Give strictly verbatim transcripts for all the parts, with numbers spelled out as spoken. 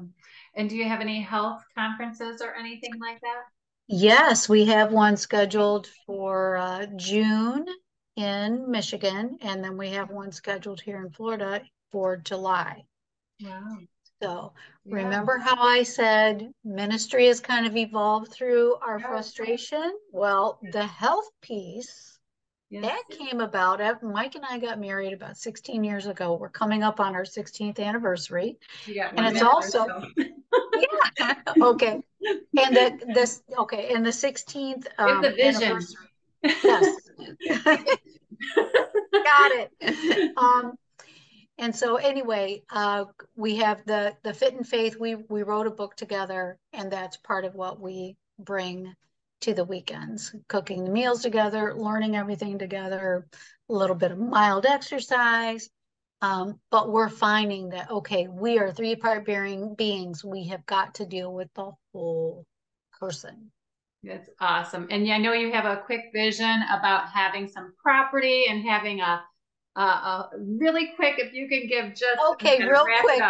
Awesome. And do you have any health conferences or anything like that? Yes, we have one scheduled for uh, June in Michigan, and then we have one scheduled here in Florida for July. Wow. So yeah. Remember how I said ministry has kind of evolved through our yes. frustration? Well, yes. the health piece, yes. that came about. Mike and I got married about sixteen years ago. We're coming up on our sixteenth anniversary. And it's also, yeah, okay. And the, this, okay, and the sixteenth um, anniversary. Yes. Got it. Um, And so anyway, uh, we have the, the Fit and Faith. We, we wrote a book together, and that's part of what we bring to the weekends, cooking the meals together, learning everything together, a little bit of mild exercise. Um, but we're finding that, okay, we are three-part bearing beings. We have got to deal with the whole person. That's awesome. And I know you have a quick vision about having some property and having a Uh, uh, really quick, if you can give just okay, real quick.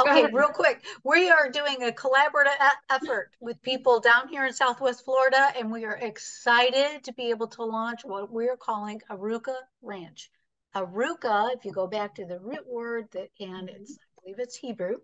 Okay, real quick. We are doing a collaborative effort with people down here in Southwest Florida, and we are excited to be able to launch what we're calling Arukah Ranch. Arukah, if you go back to the root word, that and it's, I believe it's Hebrew,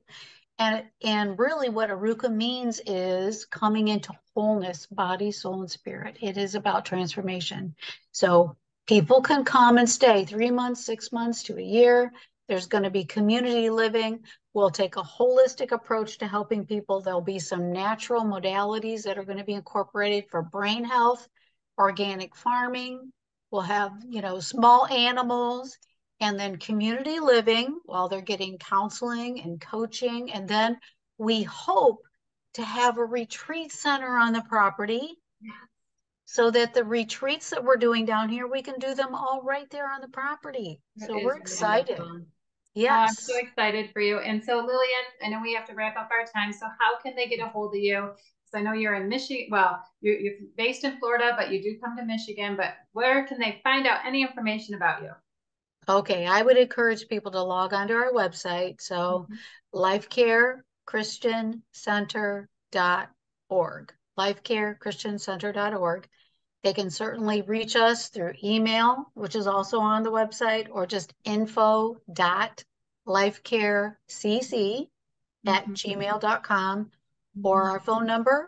and and really what Arukah means is coming into wholeness, body, soul, and spirit. It is about transformation. So people can come and stay three months, six months to a year. There's going to be community living. We'll take a holistic approach to helping people. There'll be some natural modalities that are going to be incorporated for brain health, organic farming. We'll have, you know, small animals, and then community living while they're getting counseling and coaching. And then we hope to have a retreat center on the property. Yeah. So that the retreats that we're doing down here, we can do them all right there on the property. That so we're excited. Wonderful. Yes. Oh, I'm so excited for you. And so Lillian, I know we have to wrap up our time. So how can they get a hold of you? So I know you're in Michigan. Well, you're, you're based in Florida, but you do come to Michigan. But where can they find out any information about you? Okay. I would encourage people to log onto our website. So mm-hmm. LifeCare Christian Center dot org. LifeCare Christian Center dot org. They can certainly reach us through email, which is also on the website, or just info dot lifecarecc mm-hmm. at gmail dot com, or our phone number,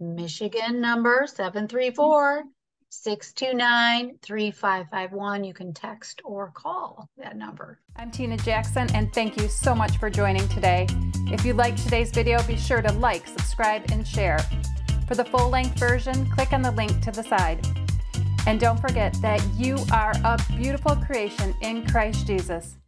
Michigan number seven three four, six two nine, three five five one. You can text or call that number. I'm Tina Jackson, and thank you so much for joining today. If you liked today's video, be sure to like, subscribe, and share. For the full-length version, click on the link to the side. And don't forget that you are a beautiful creation in Christ Jesus.